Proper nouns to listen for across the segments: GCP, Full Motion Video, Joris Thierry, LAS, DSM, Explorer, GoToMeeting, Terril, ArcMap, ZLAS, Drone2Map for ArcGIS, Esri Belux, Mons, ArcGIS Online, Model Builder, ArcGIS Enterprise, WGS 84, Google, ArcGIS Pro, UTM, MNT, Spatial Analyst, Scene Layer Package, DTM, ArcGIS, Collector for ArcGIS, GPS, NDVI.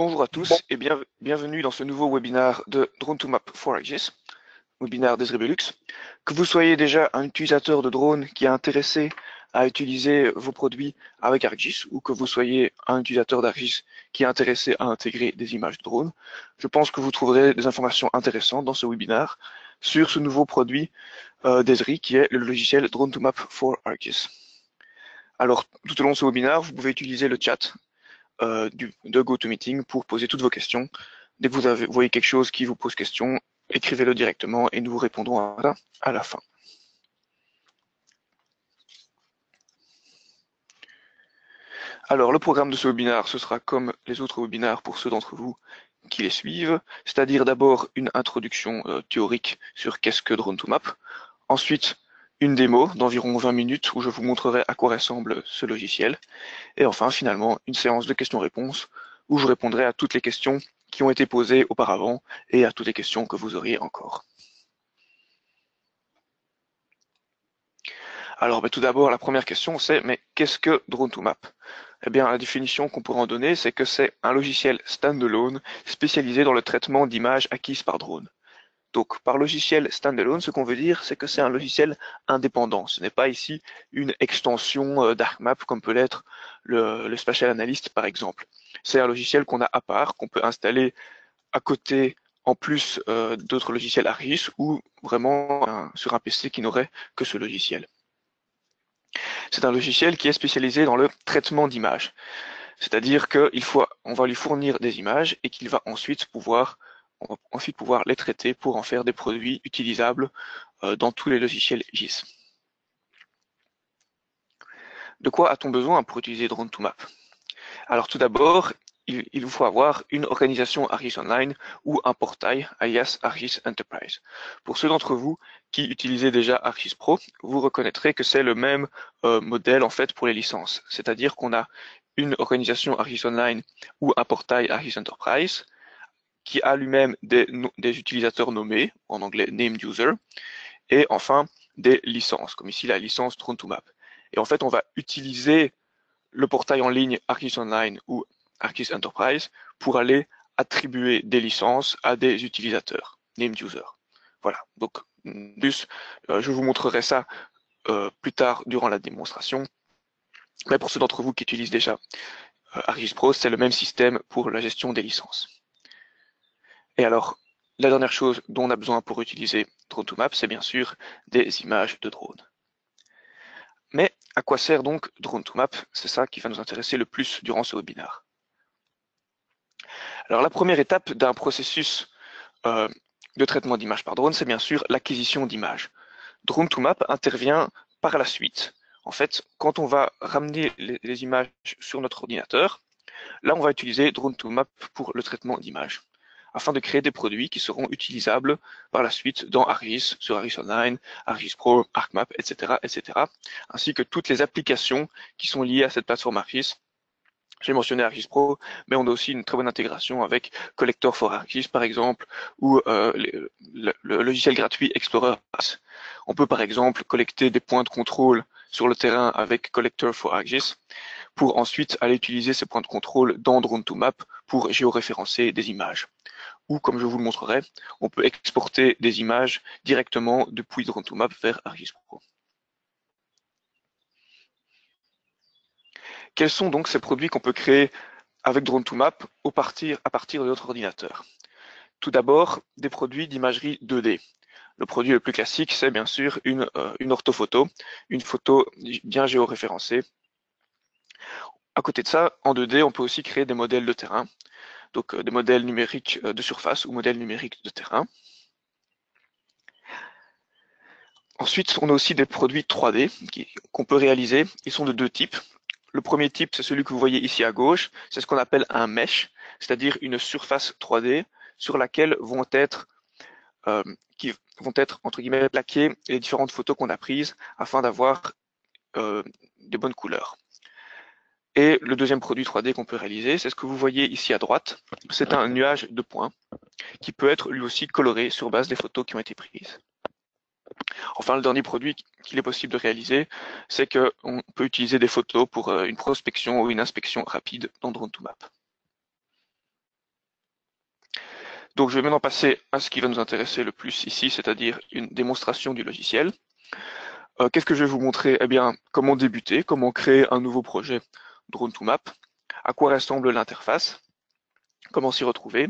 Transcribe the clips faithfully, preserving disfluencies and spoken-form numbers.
Bonjour à tous bon. et bien, bienvenue dans ce nouveau webinaire de Drone to Map for ArcGIS, webinaire d'Esri Belux. Que vous soyez déjà un utilisateur de drone qui est intéressé à utiliser vos produits avec ArcGIS ou que vous soyez un utilisateur d'ArcGIS qui est intéressé à intégrer des images de drone, je pense que vous trouverez des informations intéressantes dans ce webinaire sur ce nouveau produit euh, d'Esri qui est le logiciel Drone to Map for ArcGIS. Alors, tout au long de ce webinaire, vous pouvez utiliser le chat euh, du, de GoToMeeting pour poser toutes vos questions. Dès que vous avez, voyez quelque chose qui vous pose question, écrivez-le directement et nous vous répondrons à, à la fin. Alors, le programme de ce webinaire, ce sera comme les autres webinaires pour ceux d'entre vous qui les suivent, c'est-à-dire d'abord une introduction euh, théorique sur qu'est-ce que Drone to Map, ensuite une démo d'environ vingt minutes où je vous montrerai à quoi ressemble ce logiciel, et enfin finalement une séance de questions-réponses où je répondrai à toutes les questions qui ont été posées auparavant et à toutes les questions que vous auriez encore. Alors ben, tout d'abord la première question c'est mais qu'est-ce que Drone to Map? Eh bien la définition qu'on pourrait en donner c'est que c'est un logiciel standalone spécialisé dans le traitement d'images acquises par drone. Donc, par logiciel standalone, ce qu'on veut dire, c'est que c'est un logiciel indépendant. Ce n'est pas ici une extension d'ArcMap comme peut l'être le, le Spatial Analyst, par exemple. C'est un logiciel qu'on a à part, qu'on peut installer à côté, en plus euh, d'autres logiciels ArcGIS, ou vraiment un, sur un P C qui n'aurait que ce logiciel. C'est un logiciel qui est spécialisé dans le traitement d'images. C'est-à-dire qu'il faut, on va lui fournir des images et qu'il va ensuite pouvoir... On va ensuite pouvoir les traiter pour en faire des produits utilisables euh, dans tous les logiciels G I S. De quoi a-t-on besoin pour utiliser Drone to Map? Alors tout d'abord, il, il faut avoir une organisation ArcGIS Online ou un portail, alias ArcGIS Enterprise. Pour ceux d'entre vous qui utilisez déjà ArcGIS Pro, vous reconnaîtrez que c'est le même euh, modèle en fait pour les licences. C'est-à-dire qu'on a une organisation ArcGIS Online ou un portail ArcGIS Enterprise, qui a lui-même des, des utilisateurs nommés, en anglais named user, et enfin des licences, comme ici la licence Drone to Map. Et en fait, on va utiliser le portail en ligne ArcGIS Online ou ArcGIS Enterprise pour aller attribuer des licences à des utilisateurs, named user. Voilà, donc plus, euh, je vous montrerai ça euh, plus tard durant la démonstration. Mais pour ceux d'entre vous qui utilisent déjà euh, ArcGIS Pro, c'est le même système pour la gestion des licences. Et alors, la dernière chose dont on a besoin pour utiliser Drone to Map, c'est bien sûr des images de drones. Mais à quoi sert donc Drone to Map? C'est ça qui va nous intéresser le plus durant ce webinaire. Alors, la première étape d'un processus euh, de traitement d'images par drone, c'est bien sûr l'acquisition d'images. Drone to Map intervient par la suite. En fait, quand on va ramener les, les images sur notre ordinateur, là, on va utiliser Drone to Map pour le traitement d'images, afin de créer des produits qui seront utilisables par la suite dans ArcGIS, sur ArcGIS Online, ArcGIS Pro, ArcMap, et cetera, et cetera, ainsi que toutes les applications qui sont liées à cette plateforme ArcGIS. J'ai mentionné ArcGIS Pro, mais on a aussi une très bonne intégration avec Collector for ArcGIS, par exemple, ou euh, le, le, le logiciel gratuit Explorer. On peut, par exemple, collecter des points de contrôle sur le terrain avec Collector for ArcGIS, pour ensuite aller utiliser ces points de contrôle dans Drone to Map pour géoréférencer des images. Ou, comme je vous le montrerai, on peut exporter des images directement depuis Drone to Map vers ArcGIS Pro. Quels sont donc ces produits qu'on peut créer avec Drone to Map au partir, à partir de notre ordinateur? Tout d'abord, des produits d'imagerie deux D. Le produit le plus classique, c'est bien sûr une, euh, une orthophoto, une photo bien géoréférencée. À côté de ça, en deux D, on peut aussi créer des modèles de terrain, donc euh, des modèles numériques euh, de surface ou modèles numériques de terrain. Ensuite, on a aussi des produits trois D qu'on peut réaliser. Ils sont de deux types. Le premier type, c'est celui que vous voyez ici à gauche. C'est ce qu'on appelle un mesh, c'est-à-dire une surface trois D sur laquelle vont être, euh, qui vont être entre guillemets plaquées les différentes photos qu'on a prises afin d'avoir euh, de bonnes couleurs. Et le deuxième produit trois D qu'on peut réaliser, c'est ce que vous voyez ici à droite. C'est un nuage de points qui peut être lui aussi coloré sur base des photos qui ont été prises. Enfin, le dernier produit qu'il est possible de réaliser, c'est qu'on peut utiliser des photos pour une prospection ou une inspection rapide dans Drone to Map. Donc je vais maintenant passer à ce qui va nous intéresser le plus ici, c'est-à-dire une démonstration du logiciel. Euh, Qu'est-ce que je vais vous montrer? Eh bien, comment débuter, comment créer un nouveau projet Drone to Map, à quoi ressemble l'interface, comment s'y retrouver,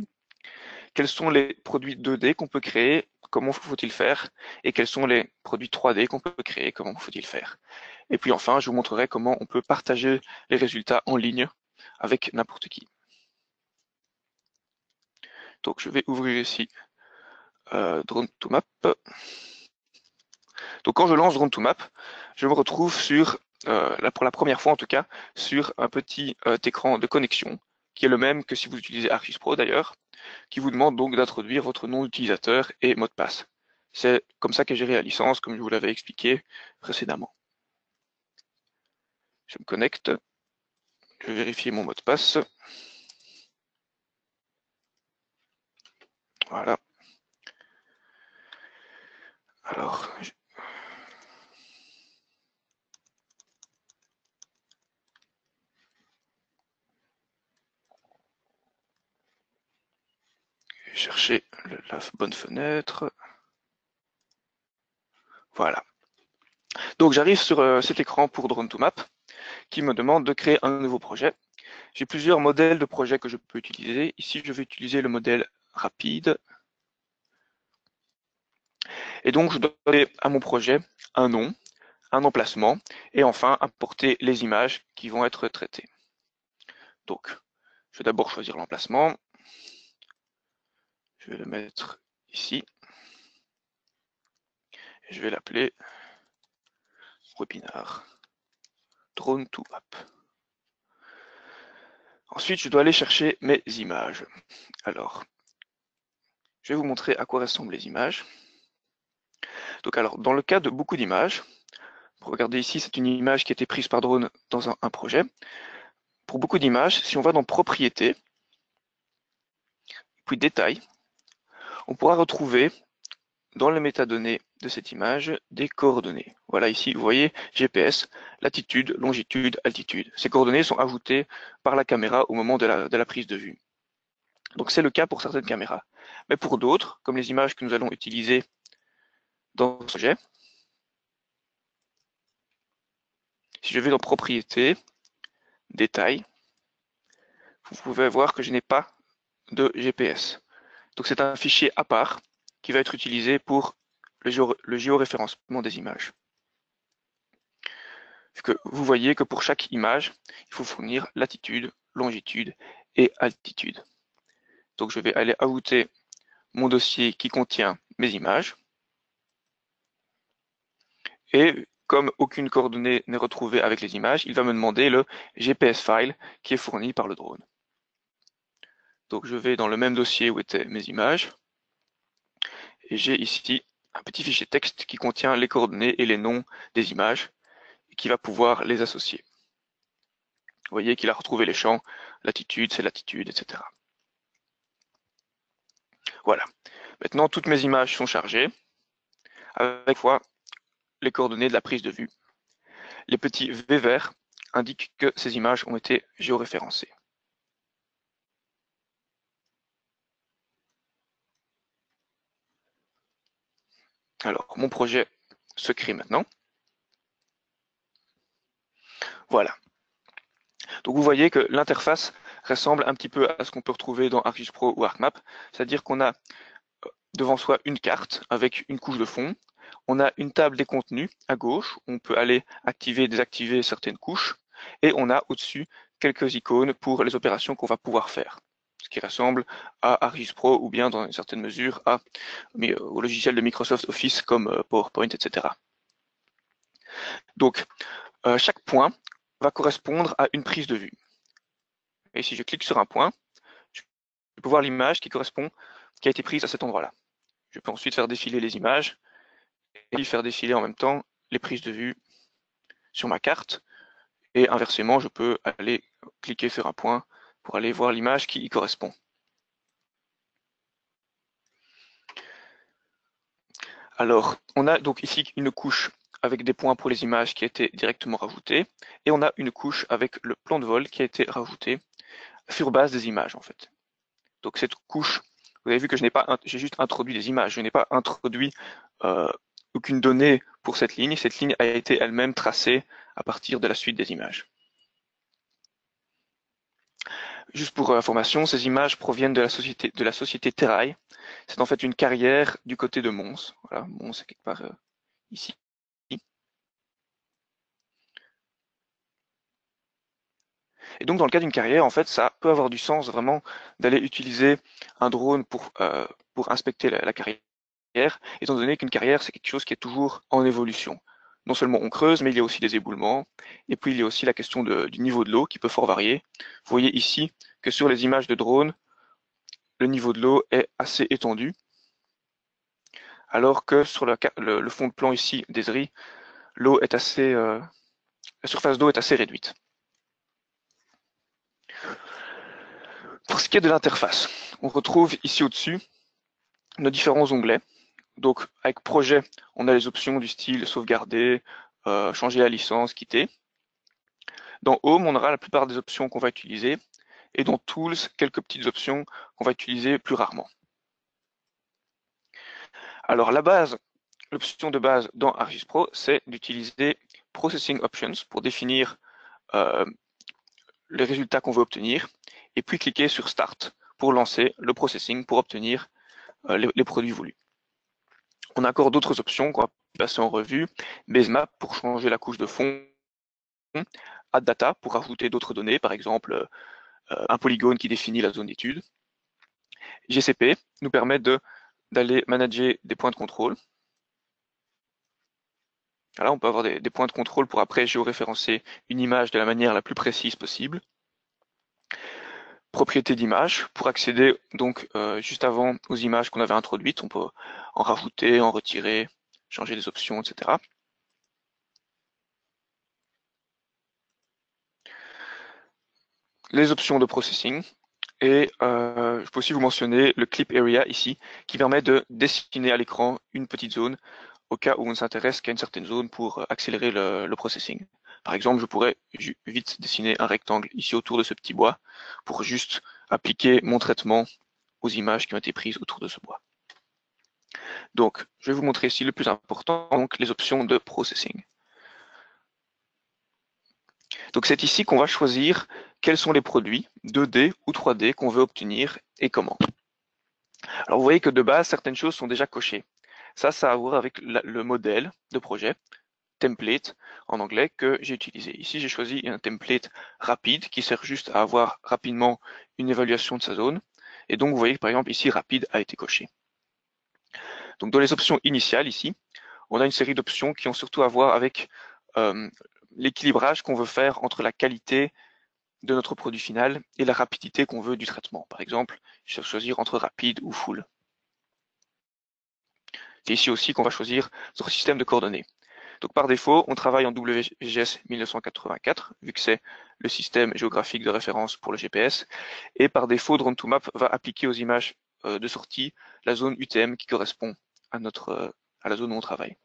quels sont les produits deux D qu'on peut créer, comment faut-il faire, et quels sont les produits trois D qu'on peut créer, comment faut-il faire. Et puis enfin, je vous montrerai comment on peut partager les résultats en ligne avec n'importe qui. Donc je vais ouvrir ici euh, Drone to Map. Donc quand je lance Drone to Map, je me retrouve sur, euh, là pour la première fois en tout cas, sur un petit euh, écran de connexion, qui est le même que si vous utilisez ArcGIS Pro d'ailleurs, qui vous demande donc d'introduire votre nom d'utilisateur et mot de passe. C'est comme ça qu'est gérée la licence, comme je vous l'avais expliqué précédemment. Je me connecte, je vais vérifier mon mot de passe. Voilà. Alors, je... je vais chercher le, la bonne fenêtre. Voilà. Donc j'arrive sur euh, cet écran pour Drone to Map qui me demande de créer un nouveau projet. J'ai plusieurs modèles de projets que je peux utiliser. Ici, je vais utiliser le modèle rapide. Et donc, je dois donner à mon projet un nom, un emplacement, et enfin, importer les images qui vont être traitées. Donc, je vais d'abord choisir l'emplacement. Je vais le mettre ici. Et je vais l'appeler webinard Drone to Map. Ensuite, je dois aller chercher mes images. Alors, je vais vous montrer à quoi ressemblent les images. Donc, alors, dans le cas de beaucoup d'images, regardez ici, c'est une image qui a été prise par drone dans un, un projet. Pour beaucoup d'images, si on va dans Propriétés, puis Détails, on pourra retrouver dans les métadonnées de cette image des coordonnées. Voilà, ici, vous voyez G P S, latitude, longitude, altitude. Ces coordonnées sont ajoutées par la caméra au moment de la, de la prise de vue. Donc, c'est le cas pour certaines caméras. Mais pour d'autres, comme les images que nous allons utiliser dans ce sujet, si je vais dans Propriétés, Détails, vous pouvez voir que je n'ai pas de G P S. Donc, c'est un fichier à part qui va être utilisé pour le, géo le géoréférencement des images. Que vous voyez que pour chaque image, il faut fournir latitude, longitude et altitude. Donc, je vais aller ajouter mon dossier qui contient mes images. Et comme aucune coordonnée n'est retrouvée avec les images, il va me demander le G P S file qui est fourni par le drone. Donc, je vais dans le même dossier où étaient mes images. Et j'ai ici un petit fichier texte qui contient les coordonnées et les noms des images, et qui va pouvoir les associer. Vous voyez qu'il a retrouvé les champs, latitude, c'est latitude, et cetera. Voilà. Maintenant, toutes mes images sont chargées, avec fois les coordonnées de la prise de vue. Les petits V verts indiquent que ces images ont été géoréférencées. Alors, mon projet se crée maintenant. Voilà. Donc, vous voyez que l'interface ressemble un petit peu à ce qu'on peut retrouver dans ArcGIS Pro ou ArcMap, c'est-à-dire qu'on a devant soi une carte avec une couche de fond, on a une table des contenus à gauche, on peut aller activer et désactiver certaines couches, et on a au-dessus quelques icônes pour les opérations qu'on va pouvoir faire, ce qui ressemble à ArcGIS Pro ou bien dans une certaine mesure à, mais, au logiciel de Microsoft Office comme PowerPoint, et cetera. Donc, euh, chaque point va correspondre à une prise de vue. Et si je clique sur un point, je peux voir l'image qui correspond, qui a été prise à cet endroit-là. Je peux ensuite faire défiler les images et faire défiler en même temps les prises de vue sur ma carte. Et inversement, je peux aller cliquer sur un point pour aller voir l'image qui y correspond. Alors, on a donc ici une couche avec des points pour les images qui a été directement rajoutée, et on a une couche avec le plan de vol qui a été rajouté sur base des images en fait. Donc cette couche Vous avez vu que je n'ai pas, j'ai juste introduit des images, je n'ai pas introduit euh, aucune donnée pour cette ligne. Cette ligne a été elle-même tracée à partir de la suite des images. Juste pour information, ces images proviennent de la société, de la société Terril. C'est en fait une carrière du côté de Mons. Voilà, Mons est quelque part euh, ici. Et donc, dans le cas d'une carrière, en fait, ça peut avoir du sens vraiment d'aller utiliser un drone pour, euh, pour inspecter la, la carrière, étant donné qu'une carrière, c'est quelque chose qui est toujours en évolution. Non seulement on creuse, mais il y a aussi des éboulements, et puis il y a aussi la question de, du niveau de l'eau qui peut fort varier. Vous voyez ici que sur les images de drone, le niveau de l'eau est assez étendu, alors que sur le, le, le fond de plan ici d'Esri, l'eau est assez, euh, la surface d'eau est assez réduite. Pour ce qui est de l'interface, on retrouve ici au-dessus nos différents onglets. Donc avec projet, on a les options du style sauvegarder, euh, changer la licence, quitter. Dans Home, on aura la plupart des options qu'on va utiliser. Et dans Tools, quelques petites options qu'on va utiliser plus rarement. Alors la base, l'option de base dans ArcGIS Pro, c'est d'utiliser Processing Options pour définir euh, les résultats qu'on veut obtenir, et puis cliquer sur Start pour lancer le processing pour obtenir euh, les, les produits voulus. On a encore d'autres options qu'on va passer en revue, Basemap pour changer la couche de fond, Add Data pour ajouter d'autres données, par exemple euh, un polygone qui définit la zone d'étude. G C P nous permet d'aller de, manager des points de contrôle. Là, on peut avoir des, des points de contrôle pour après géoréférencer une image de la manière la plus précise possible. Propriétés d'image, pour accéder donc euh, juste avant aux images qu'on avait introduites, on peut en rajouter, en retirer, changer des options, et cetera. Les options de processing, et euh, je peux aussi vous mentionner le clip area ici, qui permet de dessiner à l'écran une petite zone, au cas où on ne s'intéresse qu'à une certaine zone pour accélérer le, le processing. Par exemple, je pourrais vite dessiner un rectangle ici autour de ce petit bois pour juste appliquer mon traitement aux images qui ont été prises autour de ce bois. Donc, je vais vous montrer ici le plus important, donc les options de processing. Donc, c'est ici qu'on va choisir quels sont les produits deux D ou trois D qu'on veut obtenir et comment. Alors, vous voyez que de base, certaines choses sont déjà cochées. Ça, ça a à voir avec la, le modèle de projet, template en anglais, que j'ai utilisé. Ici, j'ai choisi un template rapide qui sert juste à avoir rapidement une évaluation de sa zone. Et donc, vous voyez que par exemple, ici, rapide a été coché. Donc, dans les options initiales, ici, on a une série d'options qui ont surtout à voir avec euh, l'équilibrage qu'on veut faire entre la qualité de notre produit final et la rapidité qu'on veut du traitement. Par exemple, je vais choisir entre rapide ou full. C'est ici aussi qu'on va choisir notre système de coordonnées. Donc par défaut, on travaille en W G S mille neuf cent quatre-vingt-quatre, vu que c'est le système géographique de référence pour le G P S. Et par défaut, Drone to Map va appliquer aux images de sortie la zone U T M qui correspond à, notre, à la zone où on travaille.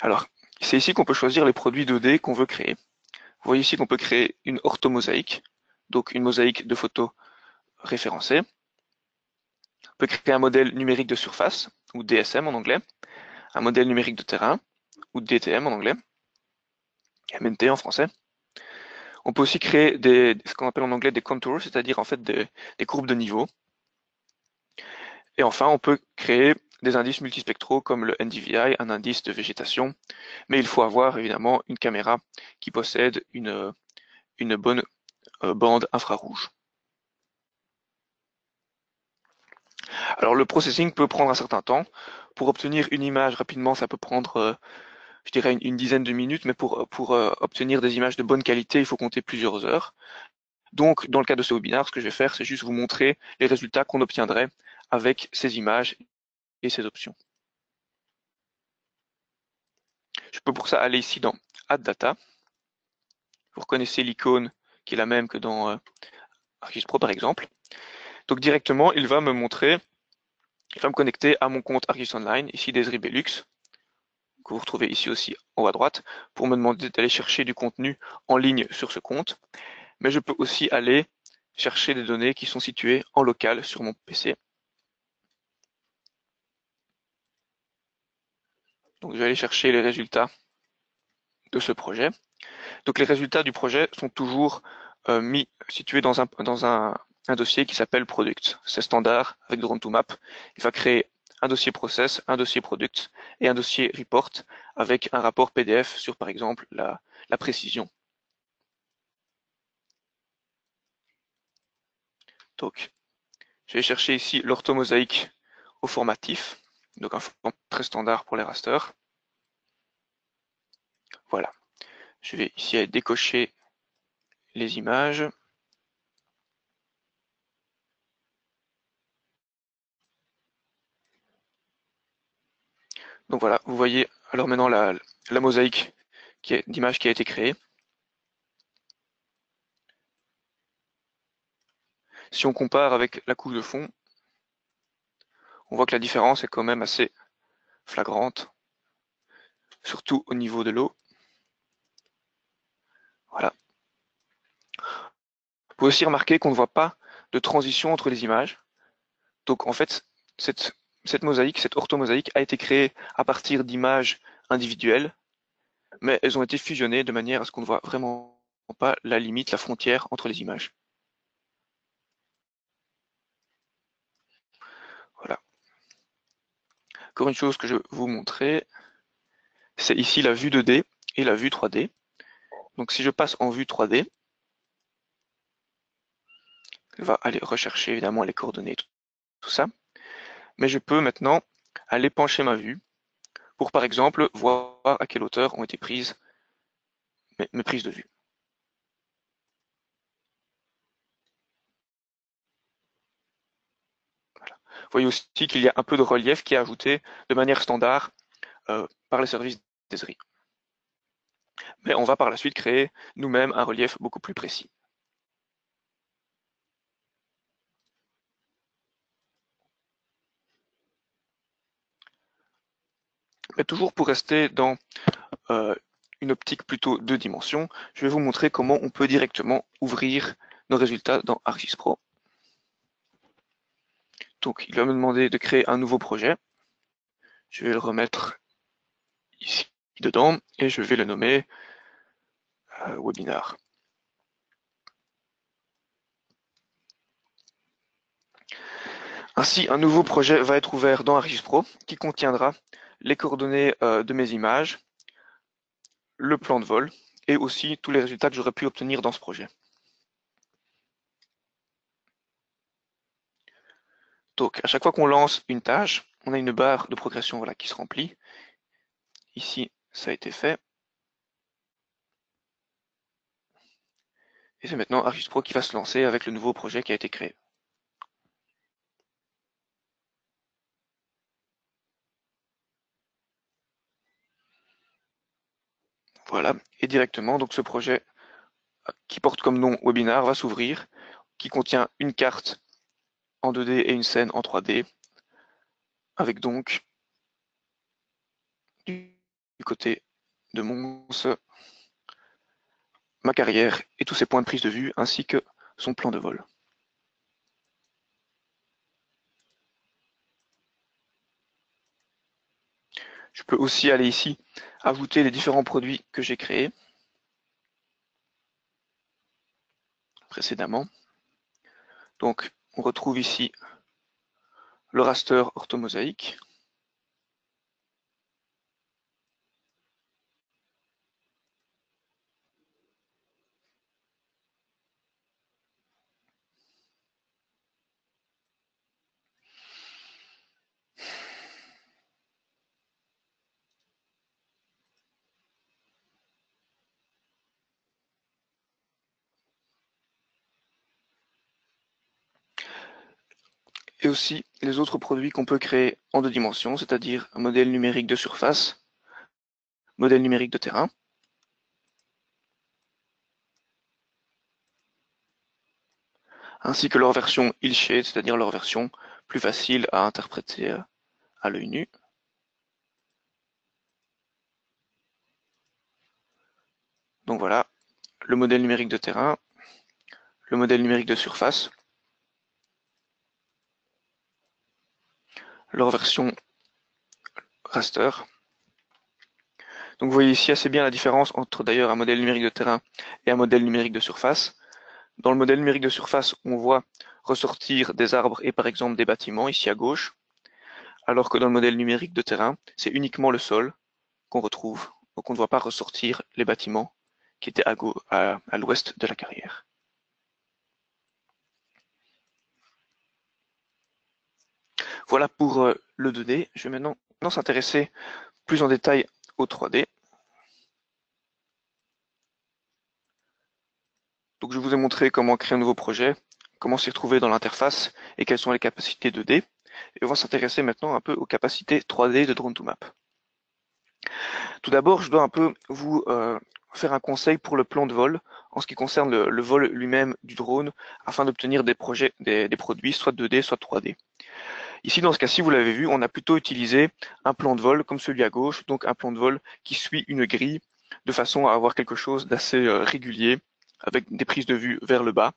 Alors, c'est ici qu'on peut choisir les produits deux D qu'on veut créer. Vous voyez ici qu'on peut créer une orthomosaïque, donc une mosaïque de photos référencées. On peut créer un modèle numérique de surface, ou D S M en anglais, un modèle numérique de terrain, ou D T M en anglais, M N T en français. On peut aussi créer des, ce qu'on appelle en anglais des contours, c'est-à-dire en fait des, des courbes de niveau. Et enfin, on peut créer des indices multispectraux comme le N D V I, un indice de végétation, mais il faut avoir évidemment une caméra qui possède une, une bonne euh, bande infrarouge. Alors le processing peut prendre un certain temps. Pour obtenir une image rapidement, ça peut prendre, euh, je dirais, une, une dizaine de minutes, mais pour, pour euh, obtenir des images de bonne qualité, il faut compter plusieurs heures. Donc, dans le cas de ce webinaire, ce que je vais faire, c'est juste vous montrer les résultats qu'on obtiendrait avec ces images et ces options. Je peux pour ça aller ici dans Add Data. Vous reconnaissez l'icône qui est la même que dans euh, ArcGIS Pro, par exemple. Donc directement, il va me montrer, il va me connecter à mon compte ArcGIS Online, ici d'Esri Belux, que vous retrouvez ici aussi en haut à droite, pour me demander d'aller chercher du contenu en ligne sur ce compte. Mais je peux aussi aller chercher les données qui sont situées en local sur mon P C. Donc je vais aller chercher les résultats de ce projet. Donc les résultats du projet sont toujours euh, mis, situés dans un, dans un, un dossier qui s'appelle Product. C'est standard avec Drone to Map. Il va créer un dossier Process, un dossier Product et un dossier Report avec un rapport P D F sur par exemple la, la précision. Donc, je vais chercher ici l'orthomosaïque au formatif, donc un format très standard pour les rasters. Voilà. Je vais ici aller décocher les images. Donc voilà, vous voyez alors maintenant la, la mosaïque d'image qui a été créée. Si on compare avec la couche de fond, on voit que la différence est quand même assez flagrante, surtout au niveau de l'eau. Voilà. Vous pouvez aussi remarquer qu'on ne voit pas de transition entre les images. Donc en fait, cette, cette mosaïque, cette orthomosaïque a été créée à partir d'images individuelles, mais elles ont été fusionnées de manière à ce qu'on ne voit vraiment pas la limite, la frontière entre les images. Encore une chose que je vais vous montrer, c'est ici la vue deux D et la vue trois D. Donc si je passe en vue trois D, elle va aller rechercher évidemment les coordonnées et tout ça. Mais je peux maintenant aller pencher ma vue pour par exemple voir à quelle hauteur ont été prises mes, mes prises de vue. Vous voyez aussi qu'il y a un peu de relief qui est ajouté de manière standard euh, par les services d'Esri. Mais on va par la suite créer nous-mêmes un relief beaucoup plus précis. Mais toujours pour rester dans euh, une optique plutôt deux dimensions, je vais vous montrer comment on peut directement ouvrir nos résultats dans ArcGIS Pro. Donc, il va me demander de créer un nouveau projet. Je vais le remettre ici dedans et je vais le nommer euh, webinar. Ainsi, un nouveau projet va être ouvert dans ArcGIS Pro qui contiendra les coordonnées euh, de mes images, le plan de vol et aussi tous les résultats que j'aurais pu obtenir dans ce projet. Donc, à chaque fois qu'on lance une tâche, on a une barre de progression voilà, qui se remplit. Ici, ça a été fait. Et c'est maintenant ArcGIS Pro qui va se lancer avec le nouveau projet qui a été créé. Voilà, et directement, donc ce projet qui porte comme nom webinar va s'ouvrir, qui contient une carte en deux D et une scène en trois D, avec donc du côté de Mons ma carrière et tous ses points de prise de vue ainsi que son plan de vol. Je peux aussi aller ici ajouter les différents produits que j'ai créés précédemment. Donc on retrouve ici le raster orthomosaïque. Et aussi les autres produits qu'on peut créer en deux dimensions, c'est-à-dire un modèle numérique de surface, modèle numérique de terrain. Ainsi que leur version ill-shade, c'est-à-dire leur version plus facile à interpréter à l'œil nu. Donc voilà, le modèle numérique de terrain, le modèle numérique de surface, leur version raster. Donc vous voyez ici assez bien la différence entre d'ailleurs un modèle numérique de terrain et un modèle numérique de surface. Dans le modèle numérique de surface, on voit ressortir des arbres et par exemple des bâtiments ici à gauche, alors que dans le modèle numérique de terrain, c'est uniquement le sol qu'on retrouve, donc on ne voit pas ressortir les bâtiments qui étaient à, à, à l'ouest de la carrière. Voilà pour euh, le deux D. Je vais maintenant, maintenant s'intéresser plus en détail au trois D. Donc je vous ai montré comment créer un nouveau projet, comment s'y retrouver dans l'interface et quelles sont les capacités deux D. Et on va s'intéresser maintenant un peu aux capacités trois D de Drone to Map. Tout d'abord, je dois un peu vous euh, faire un conseil pour le plan de vol en ce qui concerne le, le vol lui-même du drone afin d'obtenir des projets, des, des produits soit deux D soit trois D. Ici, dans ce cas-ci, vous l'avez vu, on a plutôt utilisé un plan de vol comme celui à gauche, donc un plan de vol qui suit une grille de façon à avoir quelque chose d'assez euh, régulier avec des prises de vue vers le bas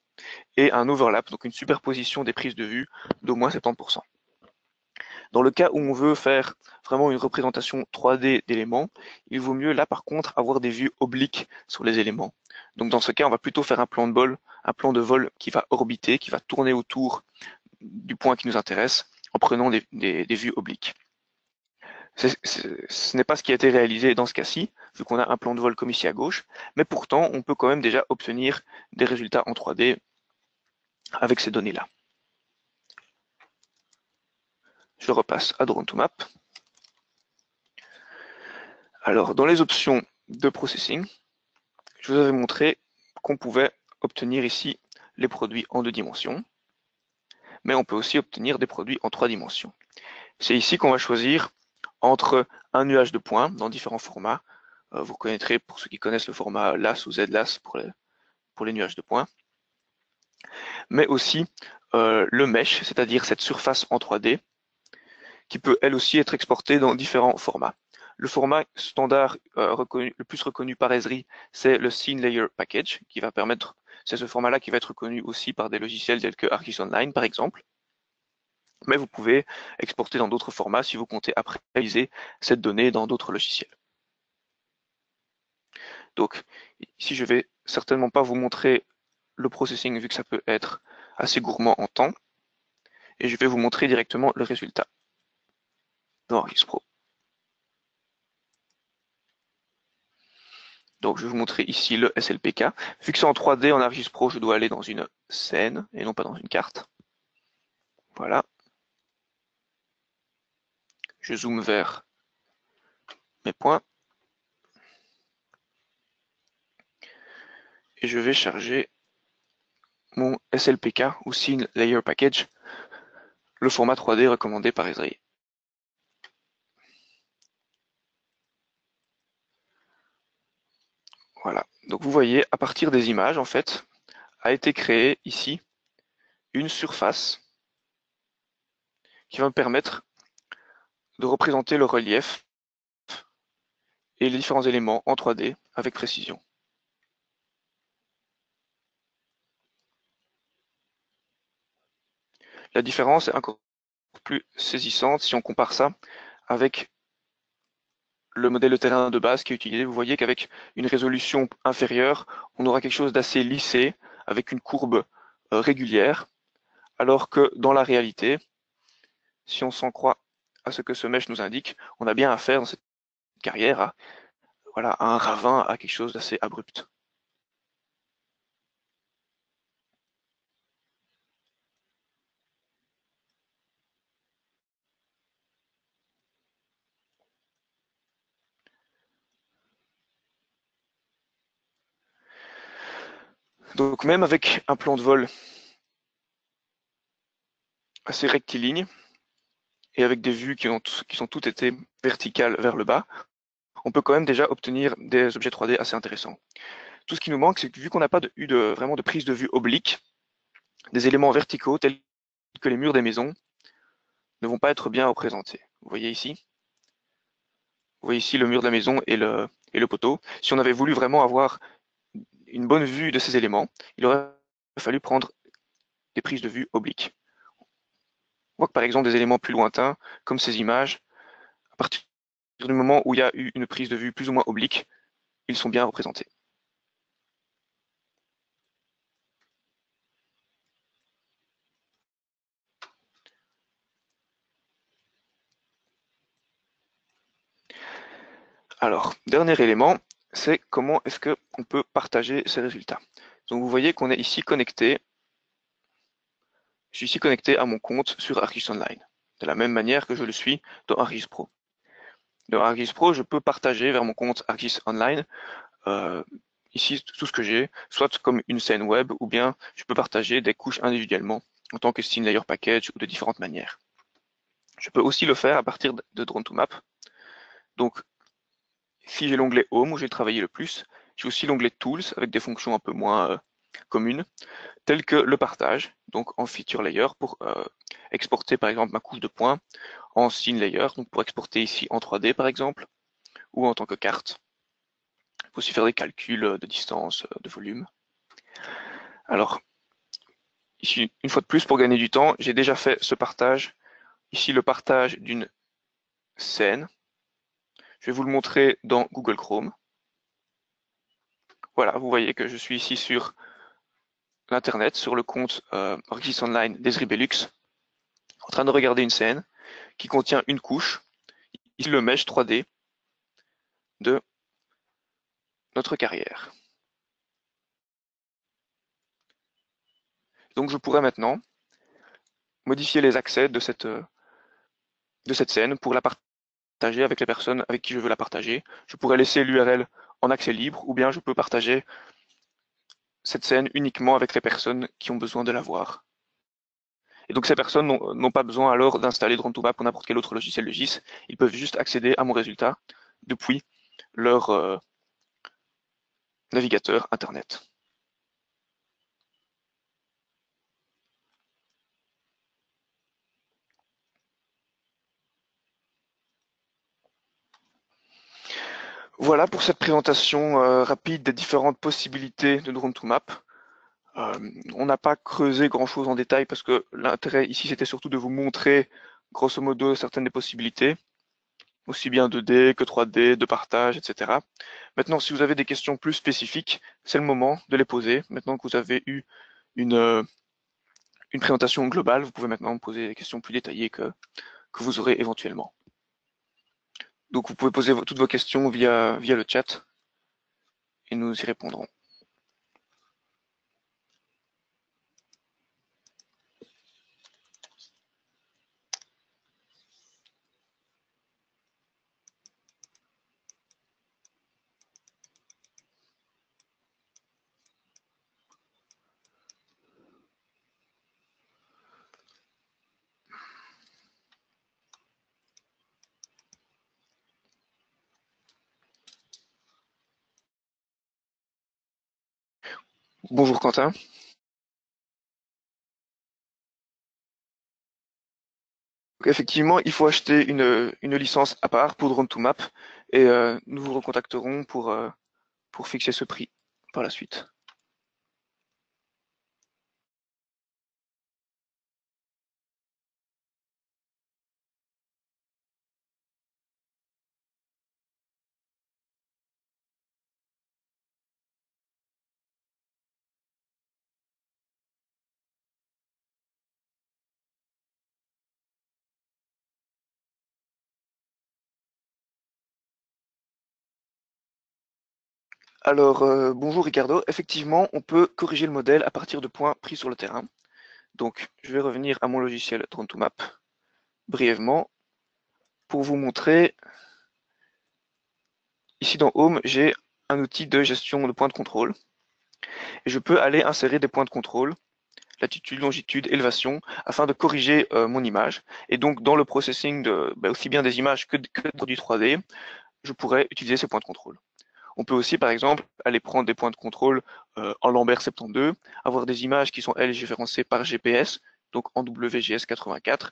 et un overlap, donc une superposition des prises de vue d'au moins soixante-dix pour cent. Dans le cas où on veut faire vraiment une représentation trois D d'éléments, il vaut mieux là par contre avoir des vues obliques sur les éléments. Donc dans ce cas, on va plutôt faire un plan de vol, un plan de vol qui va orbiter, qui va tourner autour du point qui nous intéresse en prenant des, des, des vues obliques. C'est, c'est, ce n'est pas ce qui a été réalisé dans ce cas-ci, vu qu'on a un plan de vol comme ici à gauche, mais pourtant on peut quand même déjà obtenir des résultats en trois D avec ces données-là. Je repasse à Drone to Map. Alors, dans les options de processing, je vous avais montré qu'on pouvait obtenir ici les produits en deux dimensions, mais on peut aussi obtenir des produits en trois dimensions. C'est ici qu'on va choisir entre un nuage de points dans différents formats. Vous connaîtrez, pour ceux qui connaissent, le format L A S ou Z L A S pour les, pour les nuages de points, mais aussi euh, le mesh, c'est-à-dire cette surface en trois D, qui peut elle aussi être exportée dans différents formats. Le format standard euh, reconnu, le plus reconnu par Esri, c'est le Scene Layer Package, qui va permettre, c'est ce format-là qui va être reconnu aussi par des logiciels tels que ArcGIS Online, par exemple. Mais vous pouvez exporter dans d'autres formats si vous comptez après réaliser cette donnée dans d'autres logiciels. Donc, ici, je ne vais certainement pas vous montrer le processing, vu que ça peut être assez gourmand en temps. Et je vais vous montrer directement le résultat dans ArcGIS Pro. Donc je vais vous montrer ici le S L P K. Vu que c'est en trois D en ArcGIS Pro, je dois aller dans une scène et non pas dans une carte. Voilà. Je zoome vers mes points. Et je vais charger mon S L P K ou Scene Layer Package, le format trois D recommandé par Esri. Voilà, donc vous voyez, à partir des images, en fait, a été créée ici une surface qui va me permettre de représenter le relief et les différents éléments en trois D avec précision. La différence est encore plus saisissante si on compare ça avec le modèle de terrain de base qui est utilisé. Vous voyez qu'avec une résolution inférieure, on aura quelque chose d'assez lissé, avec une courbe euh, régulière, alors que dans la réalité, si on s'en croit à ce que ce mesh nous indique, on a bien affaire dans cette carrière à, voilà, à un ravin, à quelque chose d'assez abrupt. Donc même avec un plan de vol assez rectiligne et avec des vues qui ont, qui sont toutes été verticales vers le bas, on peut quand même déjà obtenir des objets trois D assez intéressants. Tout ce qui nous manque, c'est que vu qu'on n'a pas eu de, de, vraiment de prise de vue oblique, des éléments verticaux tels que les murs des maisons ne vont pas être bien représentés. Vous voyez ici, vous voyez ici le mur de la maison et le, et le poteau. Si on avait voulu vraiment avoir une bonne vue de ces éléments, il aurait a fallu prendre des prises de vue obliques. On voit que par exemple des éléments plus lointains, comme ces images, à partir du moment où il y a eu une prise de vue plus ou moins oblique, ils sont bien représentés. Alors, dernier élément, c'est comment est-ce qu'on peut partager ces résultats. Donc vous voyez qu'on est ici connecté, je suis ici connecté à mon compte sur ArcGIS Online, de la même manière que je le suis dans ArcGIS Pro. Dans ArcGIS Pro, je peux partager vers mon compte ArcGIS Online, euh, ici tout ce que j'ai, soit comme une scène web, ou bien je peux partager des couches individuellement, en tant que Scene Layer Package, ou de différentes manières. Je peux aussi le faire à partir de Drone to Map. Donc, si j'ai l'onglet Home, où j'ai travaillé le plus, j'ai aussi l'onglet Tools, avec des fonctions un peu moins euh, communes, telles que le partage, donc en Feature Layer, pour euh, exporter par exemple ma couche de points, en Scene Layer, donc pour exporter ici en trois D par exemple, ou en tant que carte. Il faut aussi faire des calculs de distance, de volume. Alors, ici, une fois de plus, pour gagner du temps, j'ai déjà fait ce partage, ici le partage d'une scène. Je vais vous le montrer dans Google Chrome. Voilà, vous voyez que je suis ici sur l'Internet, sur le compte euh, ArcGIS Online d'Esri Belux, en train de regarder une scène qui contient une couche, ici le mesh trois D de notre carrière. Donc je pourrais maintenant modifier les accès de cette, de cette scène pour la partager avec les personnes avec qui je veux la partager. Je pourrais laisser l'U R L en accès libre, ou bien je peux partager cette scène uniquement avec les personnes qui ont besoin de la voir. Et donc ces personnes n'ont pas besoin alors d'installer Drone to Map pour n'importe quel autre logiciel de G I S. Ils peuvent juste accéder à mon résultat depuis leur euh, navigateur Internet. Voilà pour cette présentation euh, rapide des différentes possibilités de Drone to Map. Euh, on n'a pas creusé grand-chose en détail parce que l'intérêt ici, c'était surtout de vous montrer, grosso modo, certaines des possibilités, aussi bien deux D que trois D, de partage, et cetera. Maintenant, si vous avez des questions plus spécifiques, c'est le moment de les poser. Maintenant que vous avez eu une, euh, une présentation globale, vous pouvez maintenant poser des questions plus détaillées que, que vous aurez éventuellement. Donc vous pouvez poser toutes vos questions via, via le chat et nous y répondrons. Bonjour Quentin. Donc, effectivement, il faut acheter une, une licence à part pour Drone to Map et euh, nous vous recontacterons pour, euh, pour fixer ce prix par la suite. Alors, euh, bonjour Ricardo. Effectivement, on peut corriger le modèle à partir de points pris sur le terrain. Donc, je vais revenir à mon logiciel Drone to Map brièvement pour vous montrer. Ici dans Home, j'ai un outil de gestion de points de contrôle. Et je peux aller insérer des points de contrôle, latitude, longitude, élévation, afin de corriger euh, mon image. Et donc, dans le processing de, bah, aussi bien des images que, que du trois D, je pourrais utiliser ces points de contrôle. On peut aussi, par exemple, aller prendre des points de contrôle euh, en Lambert soixante-douze, avoir des images qui sont, elles, référencées par G P S, donc en W G S quatre-vingt-quatre,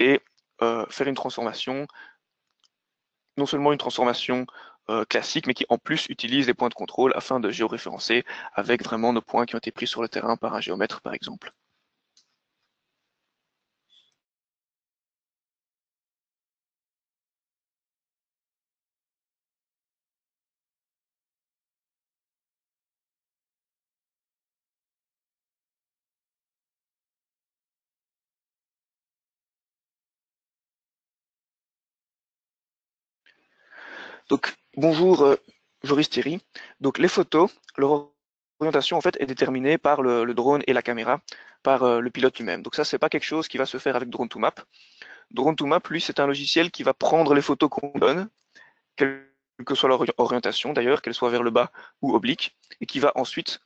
et euh, faire une transformation, non seulement une transformation euh, classique, mais qui en plus utilise les points de contrôle afin de géoréférencer avec vraiment nos points qui ont été pris sur le terrain par un géomètre, par exemple. Donc, bonjour, euh, Joris Thierry. Donc, les photos, leur orientation, en fait, est déterminée par le, le drone et la caméra, par euh, le pilote lui-même. Donc, ça, c'est pas quelque chose qui va se faire avec Drone to Map. Drone to Map, lui, c'est un logiciel qui va prendre les photos qu'on donne, quelle que soit leur orientation, d'ailleurs, qu'elle soit vers le bas ou oblique, et qui va ensuite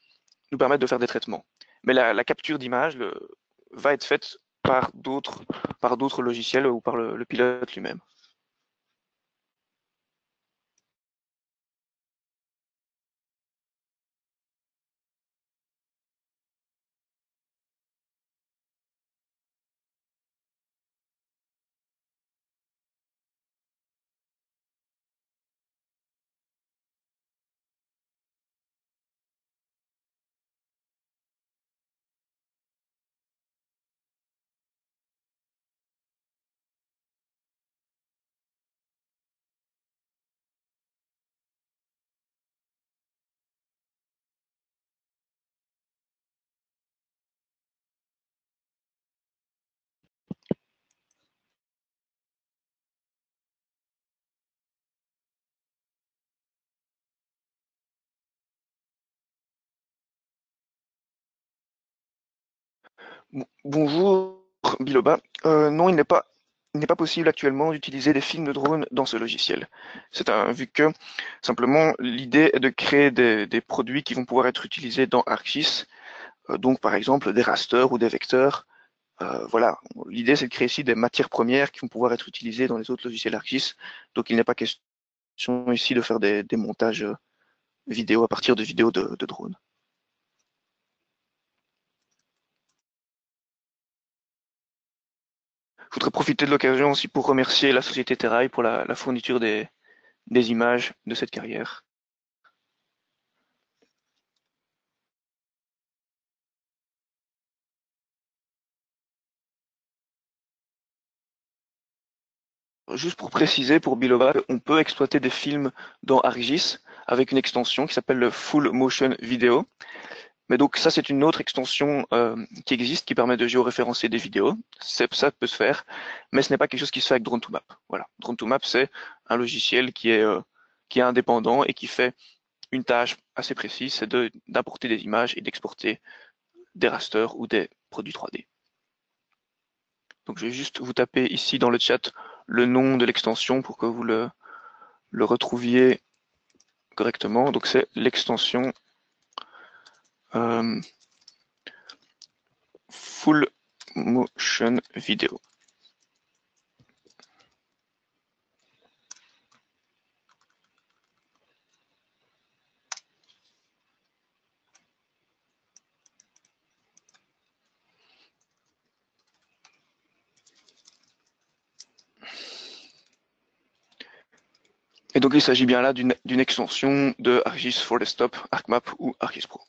nous permettre de faire des traitements. Mais la, la capture d'image va être faite par d'autres par d'autres logiciels ou par le, le pilote lui-même. Bonjour Biloba. Euh, non, il n'est pas, il n'est pas possible actuellement d'utiliser des films de drones dans ce logiciel. C'est un, vu que simplement l'idée est de créer des, des produits qui vont pouvoir être utilisés dans ArcGIS, euh, donc par exemple des rasters ou des vecteurs. Euh, voilà, l'idée c'est de créer ici des matières premières qui vont pouvoir être utilisées dans les autres logiciels ArcGIS. Donc il n'est pas question ici de faire des, des montages vidéo à partir de vidéos de, de drones. Je voudrais profiter de l'occasion aussi pour remercier la société Terril pour la, la fourniture des, des images de cette carrière. Juste pour préciser, pour Biloba, on peut exploiter des films dans ArcGIS avec une extension qui s'appelle le Full Motion Video. Mais donc ça, c'est une autre extension euh, qui existe, qui permet de géoréférencer des vidéos. Ça peut se faire, mais ce n'est pas quelque chose qui se fait avec Drone to Map. Voilà. Drone to Map, c'est un logiciel qui est, euh, qui est indépendant et qui fait une tâche assez précise, c'est d'importer de, des images et d'exporter des rasters ou des produits trois D. Donc je vais juste vous taper ici dans le chat le nom de l'extension pour que vous le, le retrouviez correctement. Donc c'est l'extension... Euh, full motion vidéo. Et donc il s'agit bien là d'une extension de ArcGIS for Desktop, ArcMap ou ArcGIS Pro.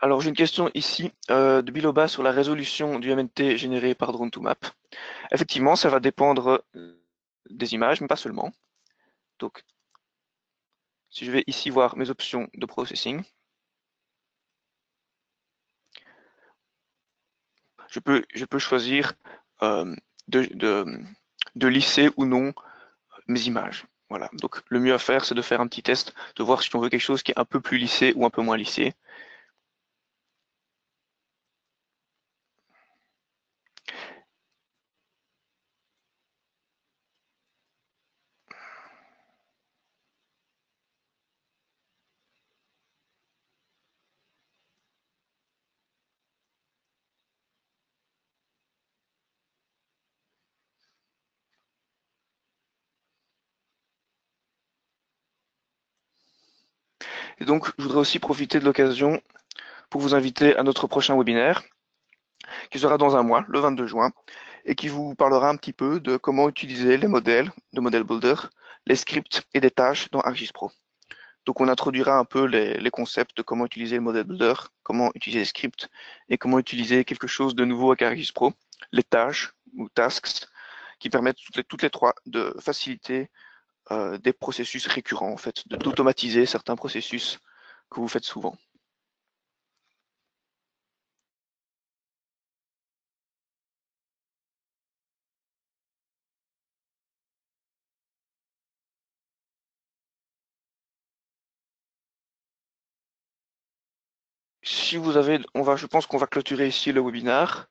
Alors, j'ai une question ici euh, de Biloba sur la résolution du M N T généré par Drone to Map. Effectivement, ça va dépendre des images, mais pas seulement. Donc, si je vais ici voir mes options de processing, je peux, je peux choisir euh, de, de, de lisser ou non mes images. Voilà, donc le mieux à faire, c'est de faire un petit test, de voir si on veut quelque chose qui est un peu plus lissé ou un peu moins lissé. Et donc, je voudrais aussi profiter de l'occasion pour vous inviter à notre prochain webinaire, qui sera dans un mois, le vingt-deux juin, et qui vous parlera un petit peu de comment utiliser les modèles de Model Builder, les scripts et des tâches dans ArcGIS Pro. Donc, on introduira un peu les, les concepts de comment utiliser le Model Builder, comment utiliser les scripts, et comment utiliser quelque chose de nouveau avec ArcGIS Pro, les tâches ou tasks, qui permettent toutes les, toutes les trois de faciliter Euh, des processus récurrents, en fait, d'automatiser certains processus que vous faites souvent. Si vous avez, on va, je pense qu'on va clôturer ici le webinaire.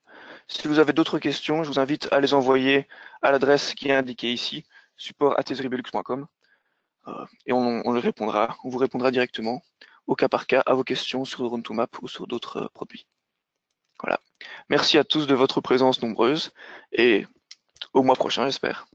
Si vous avez d'autres questions, je vous invite à les envoyer à l'adresse qui est indiquée ici, support arobase esri belux point com, euh, et on, on le répondra, on vous répondra directement au cas par cas à vos questions sur Drone to Map ou sur d'autres euh, produits. Voilà. Merci à tous de votre présence nombreuse et au mois prochain, j'espère.